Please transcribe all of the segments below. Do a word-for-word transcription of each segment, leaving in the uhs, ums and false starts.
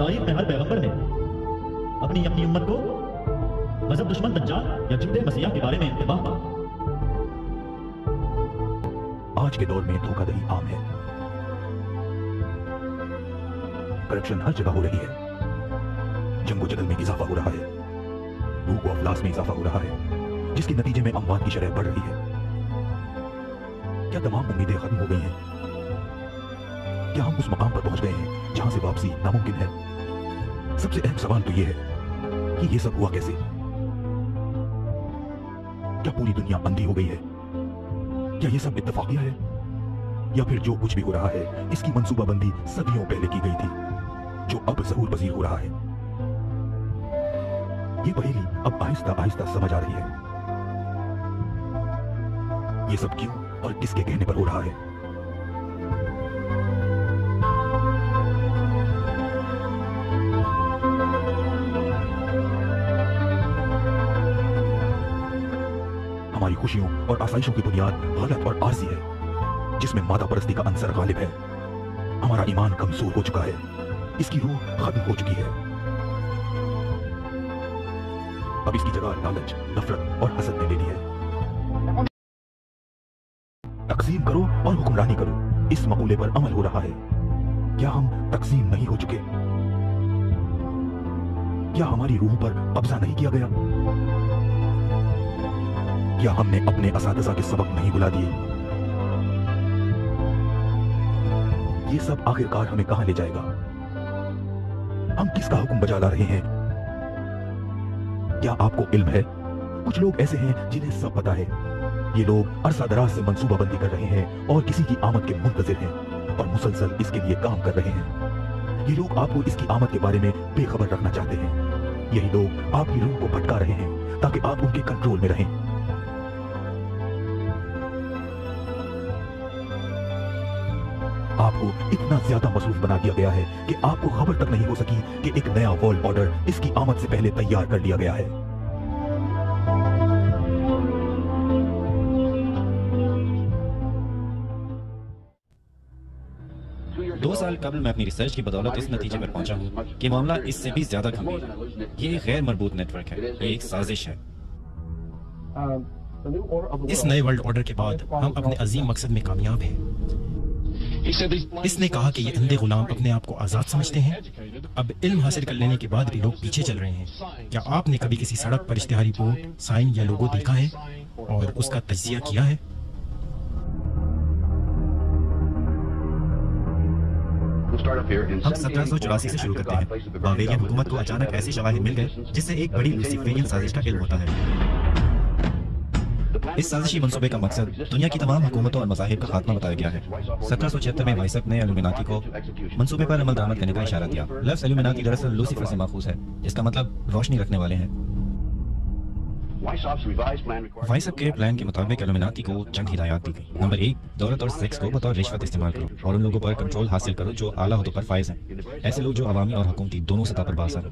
तारीख में हर पैगंबर ने अपनी अपनी उम्मत को मजहब दुश्मन दज्जाल या झूठे मसीहा के बारे में इंतबाह पा। आज के दौर में धोखाधड़ी आम है, करप्शन हर जगह हो रही है, जंगो जदल में इजाफा हो रहा है, भूख और अफलास में इजाफा हो रहा है, जिसके नतीजे में अमवात की शरह बढ़ रही है। क्या तमाम उम्मीदें खत्म हो गई हैं? क्या हम उस मकाम पर पहुंच गए हैं जहां से वापसी नामुमकिन है? सबसे अहम सवाल तो यह है कि यह सब हुआ कैसे? क्या पूरी दुनिया अंधी हो गई है? क्या यह सब इत्तफाकिया है? या फिर जो कुछ भी हो रहा है इसकी मंसूबाबंदी सदियों पहले की गई थी, जो अब ज़हूर पजीर हो रहा है? यह पहेली अब आहिस्ता आहिस्ता समझ आ रही है। यह सब क्यों और किसके कहने पर हो रहा है? खुशियों और आसाइशों की बुनियाद गलत और आरजी है, जिसमें मादा परस्ती का अंसर गालिब है। हमारा ईमान कमजोर हो चुका है, इसकी रूह खत्म हो चुकी है। अब इसकी जगह लालच, नफरत और हसद ने ले ली है। तकसीम करो और हुक्मरानी करो, इस मकूले पर अमल हो रहा है। क्या हम तकसीम नहीं हो चुके? क्या हमारी रूह पर कब्जा नहीं किया गया? या हमने अपने असातिज़ा के सबक नहीं भुला दिए? ये सब आखिरकार हमें कहां ले जाएगा? हम किसका हुक्म बजा ला रहे हैं? क्या आपको इल्म है? कुछ लोग ऐसे हैं जिन्हें सब पता है। ये लोग अरसा दराज से मंसूबाबंदी कर रहे हैं और किसी की आमद के मुंतजिर हैं और मुसलसल इसके लिए काम कर रहे हैं। ये लोग आपको इसकी आमद के बारे में बेखबर रखना चाहते हैं। यही लोग आपकी रूह को भटका रहे हैं ताकि आप उनके कंट्रोल में रहें। आपको इतना ज्यादा मसरूफ बना दिया गया है कि आपको खबर तक नहीं हो सकी कि एक नया वर्ल्ड ऑर्डर इसकी आमद से पहले तैयार कर लिया गया है। दो साल कबल मैं अपनी रिसर्च की बदौलत इस नतीजे पर पहुंचा हूं कि मामला इससे भी ज्यादा गंभीर है। ये गैर मरबूत नेटवर्क है, ये एक साजिश है। इस नए वर्ल्ड ऑर्डर के बाद हम अपने अजीम मकसद में कामयाब हैं। इसने कहा कि ये अंधे गुलाम अपने आप को आज़ाद समझते हैं। अब इल्म हासिल कर लेने के बाद भी लोग पीछे चल रहे हैं। क्या आपने कभी किसी सड़क पर इश्तिहारी बोर्ड, साइन या लोगो देखा है और उसका तज्जिया किया है? हम सत्रह सौ चौरासी से शुरू करते हैं। बावेरियन हुकूमत को अचानक ऐसी शवाहिद मिल गए जिससे एक बड़ी लूसीफरियन साजिश का इल्म होता है। इस साजिशी मनसूबे का मकसद दुनिया की तमाम हुकूमतों और मज़ाहिब का खात्मा बताया गया है। सत्रह सौ छिहत्तर में वाइसप ने इल्यूमिनाती को मनसूबे पर अमल दरामद करने का इशारा दिया। लफ्ज़ इल्यूमिनाती दरअसल लूसीफर से माखूज है, जिसका मतलब रोशनी रखने वाले हैं। वाइसप के प्लान के मुताबिक इल्यूमिनाती को चंद हिदायत दी गई। नंबर एक, दौलत और सेक्स को बतौर रिश्वत इस्तेमाल करो और उन लोगों पर कंट्रोल हासिल करो जो आला अहदों पर फायज हैं। ऐसे लोग जो अवामी और हुकूमती दोनों सतह पर बाज़ हैं।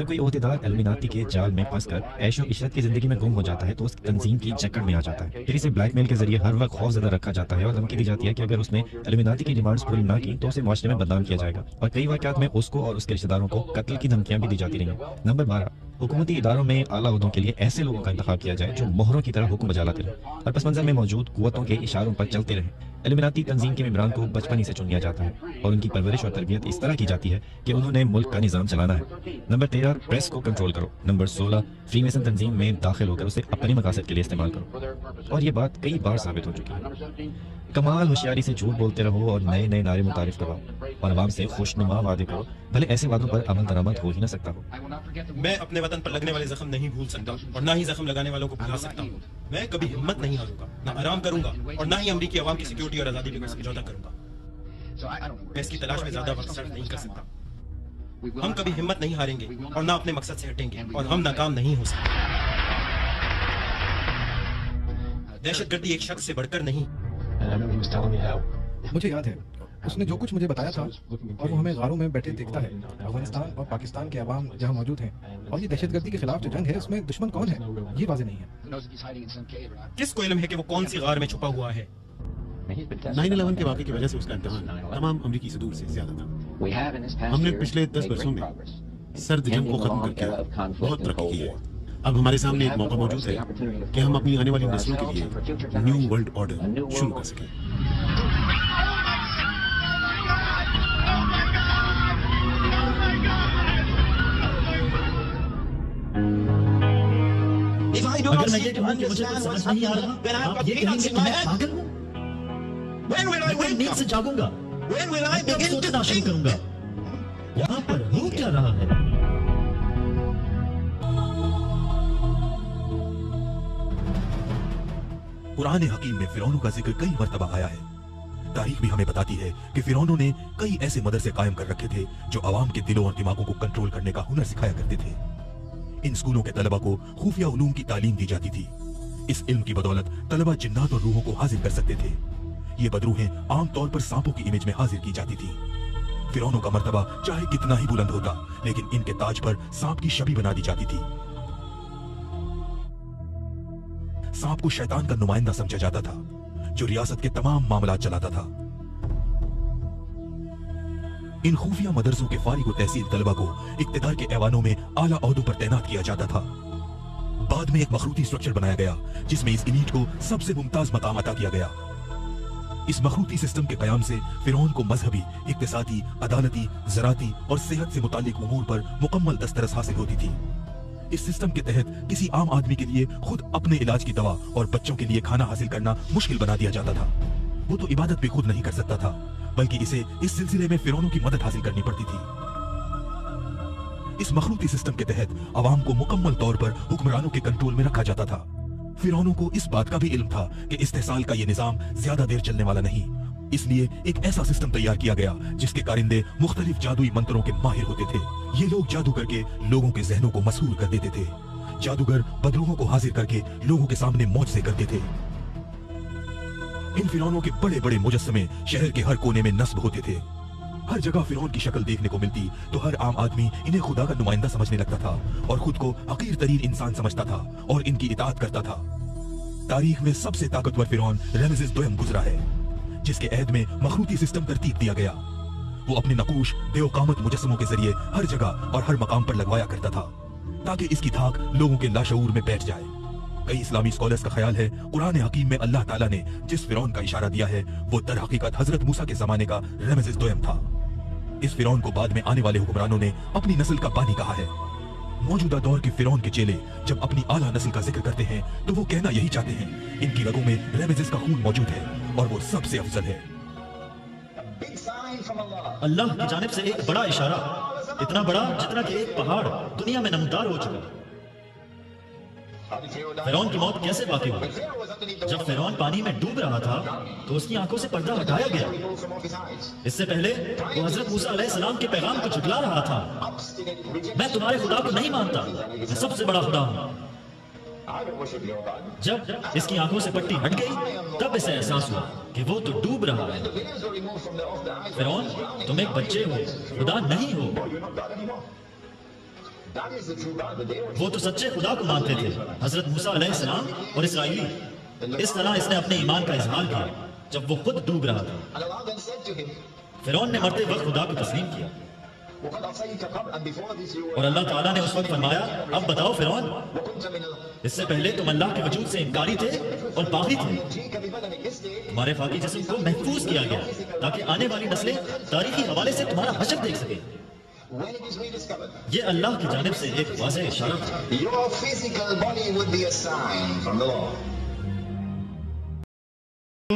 जब कोई ओहदेदार इल्यूमिनाती के जाल में फंसकर ऐशो इशरत की जिंदगी में गुम हो जाता है तो उस तंजीम की चक्कर में आ जाता है। फिर इसे ब्लैकमेल के जरिए हर वक्त खौफजदा रखा जाता है और धमकी दी जाती है कि अगर उसने इल्यूमिनाती की डिमांड्स पूरी ना की तो उसे मुआशरे में बदनाम किया जाएगा। और कई वाक़यात में उसको और उसके रिश्तेदारों को कत्ल की धमकियाँ भी दी जाती रही। नंबर बारह, हुकूमती इदारों में आला अहदों के लिए ऐसे लोगों का इंतखाब किया जाए जो मोहरों की तरह हुक्म बजा लाते रहे और पस मंजर में मौजूद कुव्वतों के इशारों पर चलते रहे। इल्यूमिनाती तंजीम के मेम्बरान को बचपन ही से चुन लिया जाता है और उनकी परवरिश और तरबियत इस तरह की जाती है कि उन्होंने मुल्क का निज़ाम चलाना है। नंबर तेरह, प्रेस को कंट्रोल करो। नंबर सोलह, फ्रीमेसन तंजीम में दाखिल होकर उसे अपने मकासद के लिए इस्तेमाल करो। और ये बात कई बार साबित हो चुकी है। कमाल होशियारी से झूठ बोलते रहो और नए नए नारे मुतारिफ करवाओ और आवाम से खुशनुमा वादे करो, भले ऐसे वादों पर अमल दरामद हो ही ना सकता हो। मैं अपने वतन पर लगने वाले जख्म नहीं भूल सकता और ना ही जख्म लगाने वालों को भुला सकता हूँ। मैं कभी हिम्मत नहीं हारूंगा, ना आराम करूंगा और ना ही अमरीकी आवाम की सिक्योरिटी और आज़ादी पर समझौता करूंगा। मैं इसकी तलाश में ज्यादा वक्त सर्व नहीं कर सकता। हम कभी हिम्मत नहीं हारेंगे और ना अपने मकसद से हटेंगे और हम नाकाम नहीं हो सकते। दहशतगर्दी एक शख्स से बढ़कर नहीं। मुझे याद है उसने जो कुछ मुझे बताया था और वो हमें गारों में बैठे देखता है। अफगानिस्तान और पाकिस्तान के अवाम जहाँ मौजूद हैं और ये दहशतगर्दी के खिलाफ जो जंग है उसमें दुश्मन कौन है ये वाजे नहीं है। किसको इल्म है कि वो कौन सी गार में छुपा हुआ है? नाइन इलेवन के वाक़े की वजह से उसका इम्तहान तमाम अमरीकी से दूर से ज्यादा था। हमने पिछले दस वर्षों में सर्द जंग को खत्म करके बहुत तरक्की की है। अब हमारे सामने एक मौका मौजूद है कि हम अपनी आने वाली नस्लों के लिए न्यू वर्ल्ड ऑर्डर शुरू कर सकें। अगर मैं ये कहूँ कि मुझे कुछ समझ नहीं आ रहा, आप ये कहेंगे कि मैं पागल हूँ? मैं कब नींद से जागूंगा? मैं कब सोचना शुरू करूंगा? यहाँ पर हो क्या रहा है? कुरान हकीम में फिरौनों का जिक्र कई मरतबा आया है। तारीख भी हमें बताती है कि फिरौनों ने कई ऐसे मदरसे कायम कर रखे थे जो आवाम के दिलों और दिमागों को कंट्रोल करने का हुनर सिखाया करते थे। इन स्कूलों के तलबा को खुफिया उलूम की तालीम दी जाती थी। इस इल्म की बदौलत तलबा जिन्नात और रूहों को हाजिर कर सकते थे। ये बदरूहें आमतौर पर सांपों की इमेज में हाजिर की जाती थी। फिरौनों का मर्तबा चाहे कितना ही बुलंद होता, लेकिन इनके ताज पर सांप की छवि बना दी जाती थी। सांप को शैतान का नुमाइंदा समझा जाता था जो रियासत के तमाम मामला चलाता था। इन खुफिया मदरसों के फारिग तहसील तलबा को इक्तिदार के ऐवानों में आला औहदों पर तैनात किया जाता था। बाद में एक मखरूती स्ट्रक्चर बनाया गया जिसमें इस इलीट को सबसे मुमताज मकाम अता किया गया। इस मखरूती सिस्टम के कयाम से फिरौन को मजहबी, इक्तिसादी, अदालती, ज़राती और सेहत से मुतालिक उमूर पर मुकम्मल दस्तरस हासिल होती थी। इस सिस्टम के तहत किसी आम आदमी के लिए खुद अपने इलाज की दवा और बच्चों के लिए खाना हासिल करना मुश्किल बना दिया जाता था। वो तो इबादत भी खुद नहीं कर सकता था, बल्कि इसे इस सिलसिले में फिरौनों की मदद हासिल करनी पड़ती थी। इस मखरूती सिस्टम के तहत आवाम को मुकम्मल तौर पर हुक्मरानों के कंट्रोल में रखा जाता था। फिरौनों को इस बात का भी इल्म था कि इस्तेहसाल का ये निजाम ज्यादा देर चलने वाला नहीं, इसलिए एक ऐसा सिस्टम तैयार किया गया जिसके कारिंदे मुख्तलिफ जादुई मंत्रों के माहिर होते थे। ये लोग जादू करके लोगों के जहनों को मसहूर कर देते थे। जादूगर बदरूहों को हाजिर करके लोगों के सामने मौजज़े करते थे। इन फिरौनों के बड़े बड़े मुजस्समे शहर के हर कोने में नस्ब होते थे। हर जगह फिरौन की शक्ल देखने को मिलती तो हर आम आदमी इन्हें खुदा का नुमाइंदा समझने लगता था और खुद को हकीर तरीन इंसान समझता था और इनकी इताअत करता था। तारीख में सबसे ताकतवर फिरौन रमज़ेस दोयम गुजरा है, जिसके ऐद में मखरूती सिस्टम तरतीब दिया गया। वो अपने नकूश देवकामत मुजस्समों के जरिए हर जगह और हर मकाम पर लगवाया करता था ताकि इसकी धाक लोगों के लाशऊर में बैठ जाए। कई इस्लामी स्कॉलर्स का ख्याल है कुरान हकीम में अल्लाह ताला ने जिस फिरौन का इशारा दिया है वो दर हकीकत हजरत मूसा के जमाने का रमज़ेस दोयम था। इस फिरौन को बाद में आने वाले हुक्मरानों ने अपनी नस्ल का बानी कहा है। मौजूदा दौर के फिरौन के चेले जब अपनी आला नस्ल का जिक्र करते हैं तो वो कहना यही चाहते हैं, इनकी रगों में रमज़ेस का खून मौजूद है और वो सबसे अफजल है। अल्लाह की जानिब से एक बड़ा इशारा, इतना बड़ा जितना कि एक पहाड़ दुनिया में नमदार हो चुका। फिरौन की मौत कैसे वाकई हुई? जब फिरौन पानी में डूब रहा था तो उसकी आंखों से पर्दा हटाया गया। इससे पहले वो हजरत मूसा अलैहिस्सलाम के पैगाम को झुठला रहा था, मैं तुम्हारे खुदा को नहीं मानता, मैं सबसे बड़ा खुदा हूँ। जब इसकी आंखों से पट्टी हट गई तब इसे एहसास हुआ कि वो तो डूब रहा है। फिरौन, तुम एक बच्चे हो, खुदा नहीं हो। वो तो सच्चे खुदा को मानते थे, हजरत मूसा अलैहिस्सलाम और इसराइली। इस तरह इसने अपने ईमान का इजहार किया जब वो खुद डूब रहा था। फिरौन ने मरते वक्त खुदा को तस्लीम किया और अल्लाह ताला ने उस वक्त फरमाया, अब बताओ फिरौन, इससे पहले तुम अल्लाह के वजूद से इनकारी थे और बागी थे। तुम्हारे फाकी जिस्म को महफूज किया गया ताकि आने वाली नस्लें तारीखी हवाले से तुम्हारा हशर देख सके। ये अल्लाह की जानिब से एक वाज़ेह इशारा था।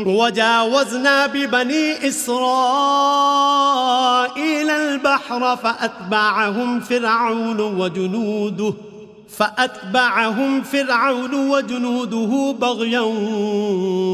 وجاوزنا ببني إسرائيل البحر فأتبعهم فرعون وجنوده فأتبعهم فرعون وجنوده بغيا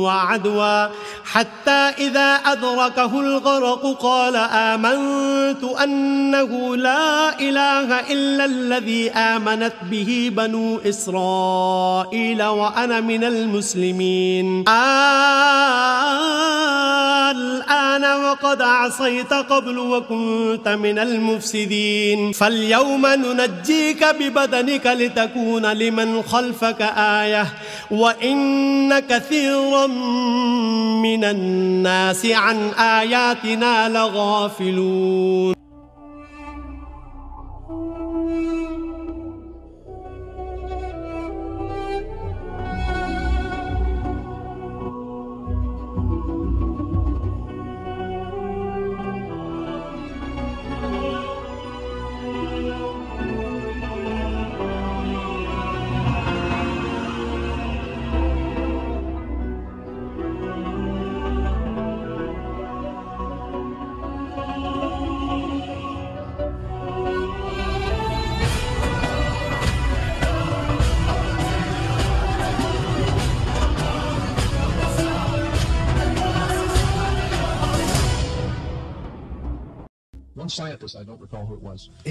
وعدوا حتى إذا أدركه الغرق قال آمنت أنه لا إله إلا الذي آمنت به بنو إسرائيل وأنا من المسلمين آمنت الآن وقد عصيت قبل وكنت من المفسدين فاليوم ننجيك ببدنك لتكون لمن خلفك آية وإن كثيرا من الناس عن آياتنا لغافلون।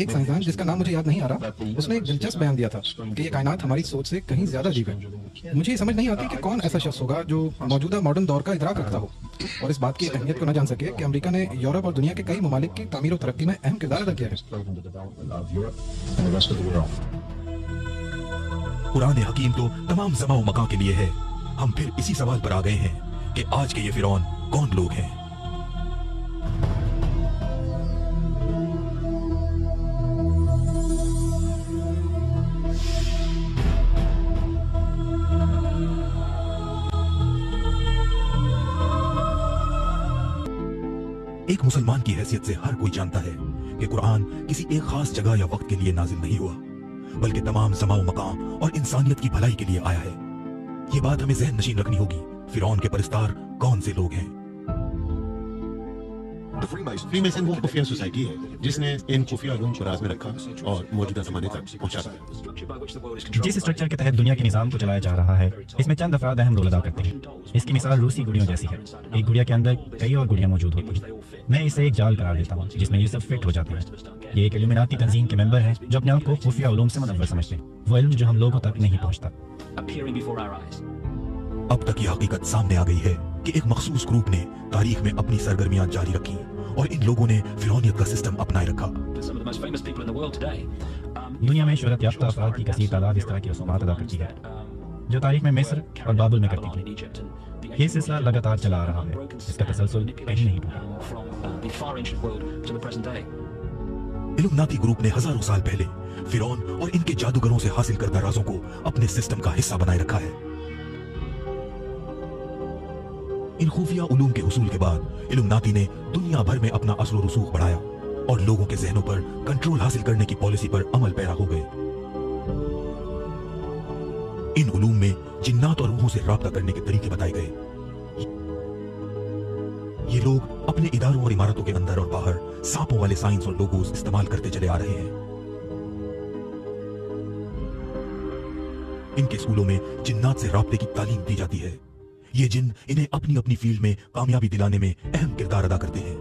एक साइंसदान जिसका नाम मुझे याद नहीं आ रहा, उसने एक दिलचस्प बयान दिया था कि ये कायनात हमारी सोच से कहीं ज्यादा अजीब है। मुझे ये समझ नहीं आती कि कौन ऐसा शख्स होगा जो मौजूदा मॉडर्न दौर का इदराक रखता हो और इस बात की अहमियत को न जान सके कि अमेरिका ने यूरोप और दुनिया के कई ममालिक की तामीर और तरक्की में अहम किरदार अदा किया है। कुरान हकीम तो तमाम ज़माओं मकां के लिए है। हम फिर इसी सवाल पर आ गए हैं कि आज के ये फिरौन कौन लोग हैं। एक मुसलमान की हैसियत से हर कोई जानता है कि कुरान किसी एक खास जगह या वक्त के लिए नाजिल नहीं हुआ, बल्कि तमाम ज़माओं मकाम और इंसानियत की भलाई के लिए आया है। ये बात हमें ज़हन नशीन रखनी होगी, फिरौन के परस्तार कौन से लोग हैं। फ्रीमेसन वो खुफिया सोसाइटी है जिसने इन खुफिया रूम को राज में रखा और मौजूदा जमाने तक पहुंचा। जिस स्ट्रक्चर के तहत दुनिया के निजाम को चलाया जा रहा है, इसमें चंद अफराद अहम रोल अदा करते हैं। इसकी मिसाल रूसी गुड़ियों जैसी है। एक गुड़िया के अंदर कई और गुड़ियां मौजूद होती हैं। मैं इसे एक जाल करार देता हूँ जिसमें ये सब फिट हो जाते हैं। ये एक इल्यूमिनाती तंजीम के मेंबर हैं जो अपने आप को खुफिया उलूम से मुनव्वर समझते हैं, वो इल्म जो हम लोगों तक नहीं पहुँचता। अब तक ये हकीकत सामने आ गई है कि एक मखसूस ग्रुप ने तारीख में अपनी सरगर्मियां जारी रखी और इन लोगों ने फिरौनियत का सिस्टम अपनाए रखा। दुनिया में शोहरत याफ्ता अफराद की कसीर तादाद इस तरह की रसूमात अदा करती है जो तारीख में मिस्र और बाबुल में करती थी। ये सिलसिला लगातार चला आ रहा है, इसका तसलसल कहीं नहीं रुका। इल्लुमिनाती ग्रुप ने हजारों साल पहले फिरौन और इनके जादूगरों से हासिल करदा राजों को अपने सिस्टम का हिस्सा बनाए रखा है। इन खुफिया उलूम के हुसूल के बाद इल्लुमिनाती ने दुनिया भर में अपना असर और रसूख बढ़ाया और लोगों के जहनों पर कंट्रोल हासिल करने की पॉलिसी पर अमल पैरा हो गए। इन उलूम में जिन्नात और रूहों से राब्ता करने के तरीके बताए गए। ये लोग अपने इदारों और इमारतों के अंदर और बाहर सांपों वाले साइंस और लोगोस इस्तेमाल करते चले आ रहे हैं। इनके स्कूलों में जिन्नात से राब्ते की तालीम दी जाती है। ये जिन इन्हें अपनी अपनी फील्ड में कामयाबी दिलाने में अहम किरदार अदा करते हैं।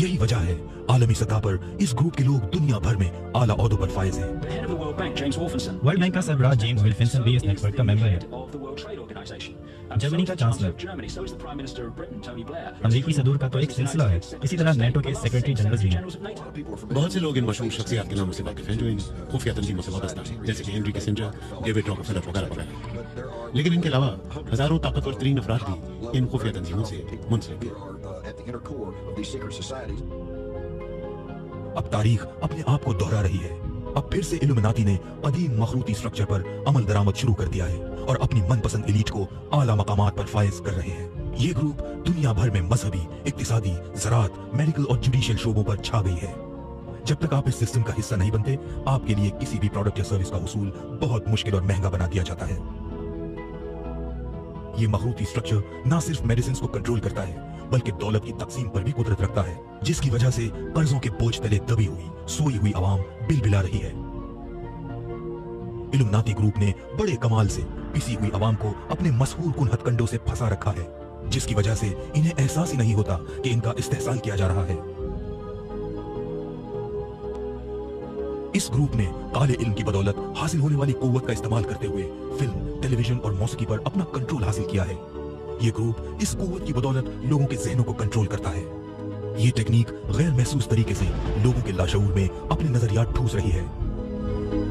यही वजह है आलमी सतह पर इस ग्रुप के लोग दुनिया भर में आला ओहदों पर फायज हैं। वर्ल्ड बैंक का सरबराह जेम्स विल्किंसन भी इस नेटवर्क का मेंबर है। जर्मनी का चांसलर, अमरीकी सदूर का तो एक सिलसिला है, इसी तरह नेटो के सेक्रेटरी जनरल भी हैं। बहुत से लोग इन मशहूर शख्सियत के नामों से वाकिफ हैं जो इन खुफिया तंजीमों से वाबस्ता हैं, जैसे कि हेनरी किसिंजर, डेविड रॉकफेलर वगैरह। लेकिन इनके अलावा हजारों ताकतवर तरीन अफराद भी इन खुफिया तंजीमों से मुंसलिक हैं। अब तारीख अपने आप को दोहरा रही है। अब फिर से इल्लुमिनाती ने कदीम मखरूती स्ट्रक्चर पर अमल दरामद शुरू कर दिया है और अपनी मनपसंद एलीट को आला मकामात पर फायज कर रहे हैं। ये ग्रुप दुनिया भर में मजहबी, इक्तिसादी, ज़राअत, मेडिकल और जुडिशियल शोबों पर छा गई है। जब तक आप इस सिस्टम का हिस्सा नहीं बनते, आपके लिए किसी भी प्रोडक्ट या सर्विस का हुसूल बहुत मुश्किल और महंगा बना दिया जाता है। ये मखरूती स्ट्रक्चर न सिर्फ मेडिसिन को कंट्रोल करता है बल्कि दौलत की तकसीम पर भी कुदरत रखता है, जिसकी वजह से कर्जों के बोझ तले दबी हुई सोई हुई आवाम बिलबिला रही है। इल्लुमिनाती ग्रुप ने बड़े कमाल से पिसी हुई आवाम को अपने मशहूर कुन हथकंडों से फंसा रखा है, जिसकी वजह से इन्हें एहसास ही नहीं होता कि इनका इस्तेहसान किया जा रहा है। इस ग्रुप ने काले इल्म की बदौलत हासिल होने वाली कुव्वत का इस्तेमाल करते हुए फिल्म, टेलीविजन और मौसीकी पर अपना कंट्रोल हासिल किया है। ये ग्रुप इस कुव्वत की बदौलत लोगों के जहनों को कंट्रोल करता है। ये टेक्निक गैर महसूस तरीके से लोगों के लाशऊर में अपने नजरियात ठूस रही है।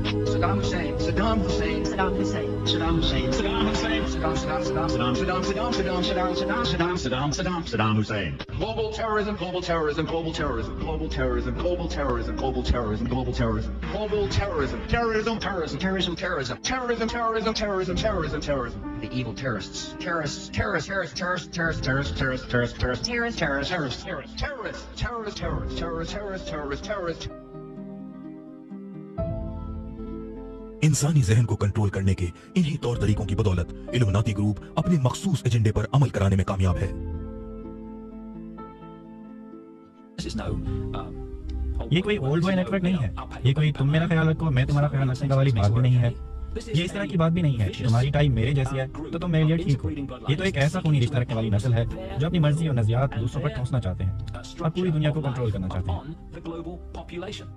Saddam Hussain, Saddam Hussain, Saddam Hussain, Saddam Hussain, Saddam Hussain, Saddam Saddam Saddam Saddam Saddam Saddam Saddam Saddam Saddam Saddam Saddam Saddam Hussain. Global terrorism, global terrorism, global terrorism, global terrorism, global terrorism, global terrorism, global terrorism, global terrorism, terrorism, terrorism, terrorism, terrorism, terrorism, terrorism, terrorism, terrorism, terrorism. The evil terrorists, terrorists, terrorists, terrorists, terrorists, terrorists, terrorists, terrorists, terrorists, terrorists, terrorists, terrorists, terrorists, terrorists, terrorists, terrorists, terrorists, terrorists, terrorists, terrorists. इंसानी जहन को control करने के इन्हीं तौर तरीकों की बदौलत इल्यूमिनाती ग्रुप अपने मखसूस एजेंडे पर अमल कराने में कामयाब है। ये कोई ओल्ड बॉय नेटवर्क नहीं है, ये कोई तुम मेरा ख्याल रखो मैं तुम्हारा ख्याल रखने वाली बात भी नहीं है, ये इस तरह की बात भी नहीं है। तुम्हारी टाइप मेरे जैसी है तो तुम मेरे लिए ठीक हो। ये तो एक ऐसा खूनी रिश्ता रखने वाली नस्ल है जो अपनी मर्जी और नजरियात दूसरों पर ठूंसना चाहते हैं और पूरी दुनिया को कंट्रोल करना चाहते हैं।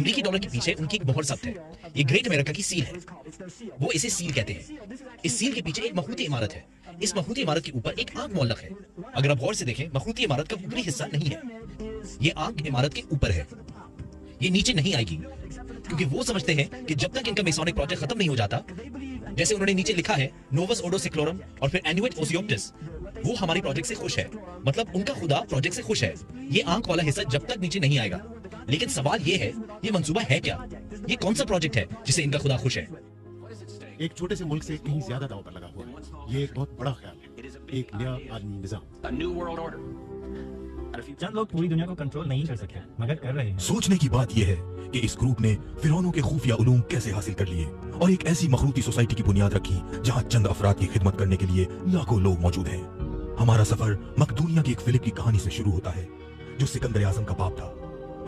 अमरीकी डॉलर के पीछे उनकी एक मोहर सख्त है। ये ग्रेट अमेरिका की सील है, वो इसे सील कहते हैं। इस सील के पीछे एक मखरूती इमारत है। इस मखरूती इमारत के ऊपर एक आग मौलक है। अगर आप गौर से देखें मखरूती इमारत का ऊपरी हिस्सा नहीं है, ये आग इमारत के ऊपर है। ये नीचे नहीं आएगी क्योंकि वो समझते हैं कि जब तक इनका मेसोनिक प्रोजेक्ट खत्म नहीं हो जाता, जैसे उन्होंने नीचे लिखा है नोवस ओडोसिक्लोरम और फिर एनुएट ओसियोप्टिस, वो हमारे प्रोजेक्ट से खुश है। मतलब उनका खुदा प्रोजेक्ट से खुश है। ये आंख वाला हिस्सा जब तक नीचे नहीं आएगा। लेकिन सवाल ये है, ये मंसूबा है क्या? ये कौन सा प्रोजेक्ट है जिसे इनका खुदा खुश है? एक छोटे से मुल्क से कहीं ज्यादा दांव पर लगा हुआ है। ये एक बहुत बड़ा ख्याल है, एक नया आदमी निजाम। चंद लोग पूरी दुनिया को कंट्रोल नहीं कर सकते मगर कर रहे हैं। सोचने की बात यह है कि इस ग्रुप ने फिरौनों के खुफिया उलूम कैसे हासिल कर लिए और एक ऐसी मखरूती सोसाइटी की बुनियाद रखी जहां चंद अफराद की खिदमत करने के लिए लाखों लोग मौजूद हैं। हमारा सफर मकदूनिया की एक फिलिप की कहानी से शुरू होता है जो सिकंदर आजम का बाप था।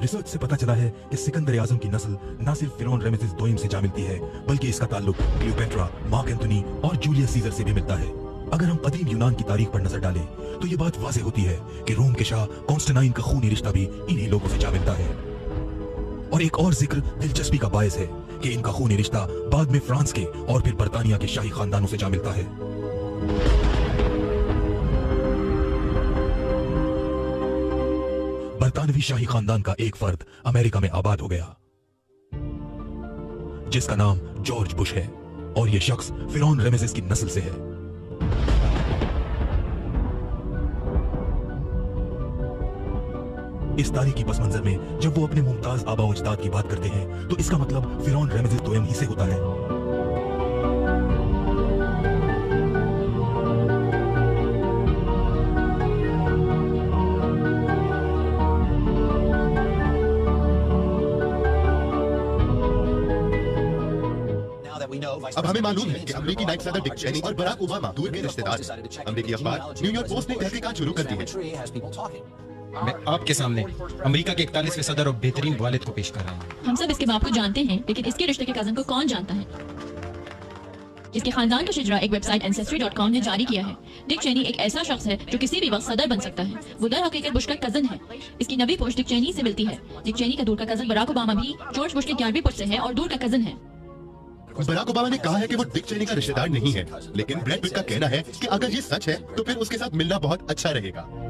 रिसर्च से पता चला है कि सिकंदर आजम की नस्ल न सिर्फ फिरौन रमेसेस दोइम से जा मिलती है बल्कि इसका ताल्लुक क्लियोपेट्रा, मार्क एंथोनी और जूलियस सीजर से भी मिलता है। अगर हम कदीम यूनान की तारीख पर नजर डालें तो ये बात वाज़ेह होती है कि रोम के शाह कॉन्स्टेंटाइन का खूनी रिश्ता भी इन्हीं लोगों से जा मिलता है। और एक और जिक्र दिलचस्पी का बायस है कि इनका खूनी रिश्ता बाद में फ्रांस के और फिर बर्तानिया के शाही खानदानों से जा मिलता है। बर्तानवी शाही खानदान का एक फर्द अमेरिका में आबाद हो गया जिसका नाम जॉर्ज बुश है और यह शख्स फिरौन रमेसेस की नस्ल से है। इस तारीखी बस मंजर में जब वो अपने मुमताज आबा और अजदाद की बात करते हैं तो इसका मतलब फिरौन रमेसेस दोइम ही से होता है। अब हमें मालूम है कि अमरीकी नायब सदर डिक चेनी और बराक ओबामा दूर के रिश्तेदार हैं। अमरीकी अखबार न्यूयॉर्क पोस्ट ने तहकीकात शुरू कर दी है। मैं आपके सामने अमेरिका के इकतालीसवें सदर और बेहतरीन वालिद को पेश कर रहा हूँ। हम सब इसके बाप को जानते हैं लेकिन इसके रिश्ते के कजन को कौन जानता है? इसके खानदान का शिजरा एक वेबसाइट एंसेस्ट्री डॉट कॉम ने जारी किया है। डिक चेनी एक ऐसा शख्स है जो किसी भी वक्त सदर बन सकता है। वो दर हकीकत बुश का कजन है। इसकी नवी पोस्ट डिक चेनी से मिलती है। डिक चेनी का दूर का कजन बराक ओबामा भी जॉर्ज बुश के ग्यारहवीं पुश्त से है और दूर का कजन है। बराक ओबामा ने कहा है कि वो डिक चेनी का रिश्तेदार नहीं है लेकिन ब्रैड पिट का कहना है कि अगर ये सच है तो फिर उसके साथ मिलना बहुत अच्छा रहेगा।